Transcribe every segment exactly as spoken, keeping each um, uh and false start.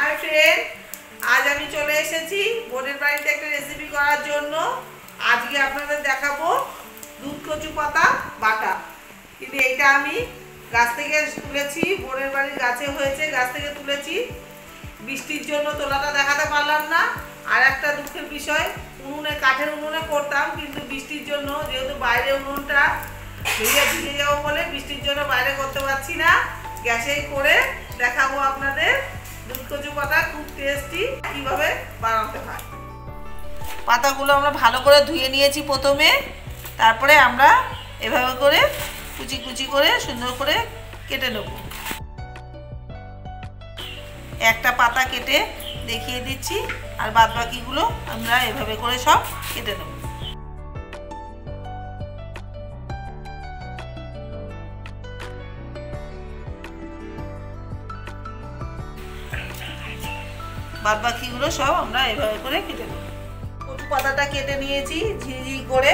আর friend আজ আমি চলে এসেছি বোনের বাড়িতে একটা রেসিপি করার জন্য। আজকে আপনাদের দেখাবো দুধ কচু পাতা বাটা। কিন্তু এটা আমি গাছ থেকে তুলেছি, বোনের বাড়ির গাছে হয়েছে, গাছ থেকে তুলেছি। বৃষ্টির জন্য তোলাটা দেখাতে পারলাম না। আর একটা দুঃখের বিষয়, উনুনে, কাঠের উনুনে করতাম, কিন্তু বৃষ্টির জন্য যেহেতু বাইরে উনুনটা ভিজে ভিজে যাবো বলে বৃষ্টির জন্য বাইরে করতে পারছি না। গ্যাসেই করে দেখাবো আপনাদের দুধ কচু পাতা খুব টেস্টি কীভাবে বানাতে হয়। পাতাগুলো আমরা ভালো করে ধুয়ে নিয়েছি প্রথমে, তারপরে আমরা এভাবে করে কুচি কুচি করে সুন্দর করে কেটে নেব। একটা পাতা কেটে দেখিয়ে দিচ্ছি, আর বাদ বাকিগুলো আমরা এভাবে করে সব কেটে নেব। বাদ বাকিগুলো সব আমরা এভাবে করে কেটে নেব। কচু পাতাটা কেটে নিয়েছি ঝিঝি করে।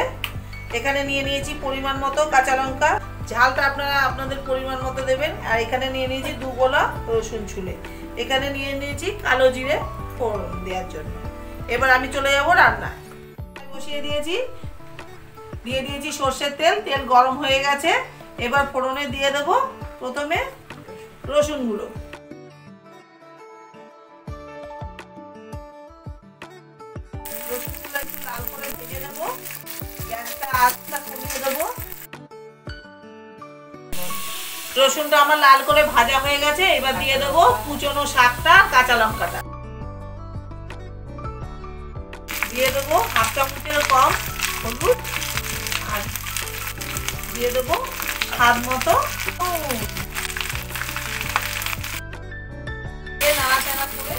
এখানে নিয়ে নিয়েছি পরিমাণ মতো কাঁচা লঙ্কা, ঝালটা আপনারা আপনাদের পরিমাণ মতো দেবেন। আর এখানে নিয়ে নিয়েছি দু গোলা রসুন ছুলে। এখানে নিয়ে নিয়েছি কালো জিরে ফোড়ন দেওয়ার জন্য। এবার আমি চলে যাব রান্না। বসিয়ে দিয়েছি, দিয়ে দিয়েছি সর্ষের তেল। তেল গরম হয়ে গেছে, এবার ফোড়নে দিয়ে দেবো প্রথমে রসুনগুলো। রসুনগুলো একটু লাল করে ভেজে নেবো। গ্যাসটা আস্তে কমিয়ে দেবো। রসুনটা আমার লাল করে ভাজা হয়ে গেছে, এবার দিয়ে দেবো কুচনো শাকটা, কাঁচা লঙ্কাটা দিয়ে দেবো। হাফ চামচের কম হলুদ, আর দিয়ে দেবো স্বাদ মতো নাড়াচাড়া করে।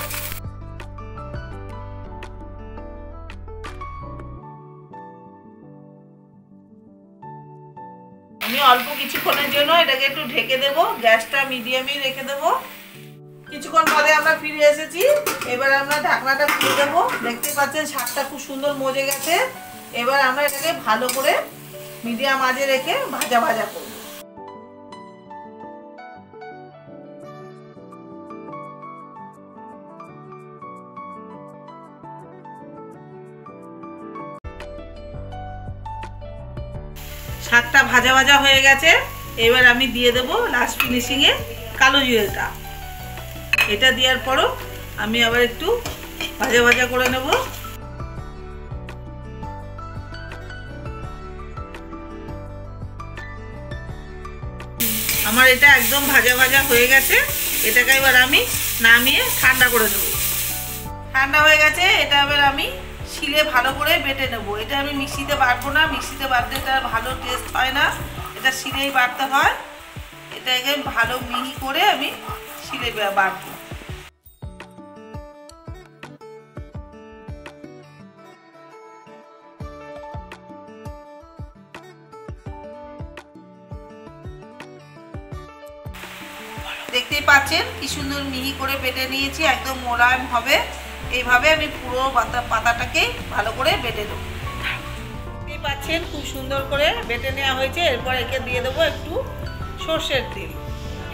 আমি অল্প কিছুক্ষণের জন্য এটাকে একটু ঢেকে দেবো, গ্যাসটা মিডিয়ামে রেখে দেবো। কিছুক্ষণ পরে আমরা ফিরে এসেছি। এবার আমরা ঢাকনাটা খুলে দেবো। দেখতে পাচ্ছেন শাকটা খুব সুন্দর মজে গেছে। এবার আমরা এটাকে ভালো করে মিডিয়াম আঁচে রেখে ভাজা ভাজা করব। শাকটা ভাজা ভাজা হয়ে গেছে। এবার আমি দিয়ে দেবো লাস্ট ফিনিশিংয়ে কালো জিরেটা। এটা দেওয়ার পরও আমি আবার একটু ভাজা ভাজা করে নেব। আমার এটা একদম ভাজা ভাজা হয়ে গেছে। এটাকে এবার আমি নামিয়ে ঠান্ডা করে নেব। ঠান্ডা হয়ে গেছে, এটা এবার আমি শিলে ভালো করে বেটে নেব। এটা আমি মিক্সিতে বাটবো না, মিক্সিতে বাটলে এটা ভালো টেস্ট হয় না, এটা শিলেই বাটতে হয়। এটাকে ভালো মিহি করে আমি শিলে বাটবো। দেখতেই পাচ্ছেন কি সুন্দর মিহি করে বেটে নিয়েছি, একদম মোলায়েম হবে। এইভাবে আমি পুরো পাতাটাকে ভালো করে বেটে দেবো। দেখতেই পাচ্ছেন খুব সুন্দর করে বেটে নেওয়া হয়েছে। এরপর একে দিয়ে দেবো একটু সর্ষের তেল।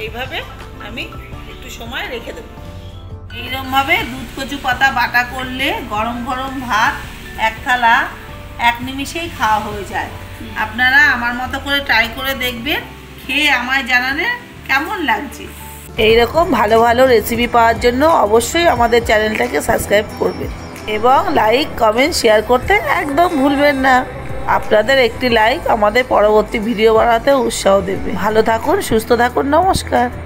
এইভাবে আমি একটু সময় রেখে দেবো। এইরকমভাবে দুধ কচু পাতা বাটা করলে গরম গরম ভাত এক থালা এক নিমিষেই খাওয়া হয়ে যায়। আপনারা আমার মতো করে ট্রাই করে দেখবেন, খেয়ে আমায় জানালে কেমন লাগছে। এইরকম ভালো ভালো রেসিপি পাওয়ার জন্য অবশ্যই আমাদের চ্যানেলটাকে সাবস্ক্রাইব করবেন এবং লাইক কমেন্ট শেয়ার করতে একদম ভুলবেন না। আপনাদের একটি লাইক আমাদের পরবর্তী ভিডিও বানাতে উৎসাহ দেবে। ভালো থাকুন, সুস্থ থাকুন, নমস্কার।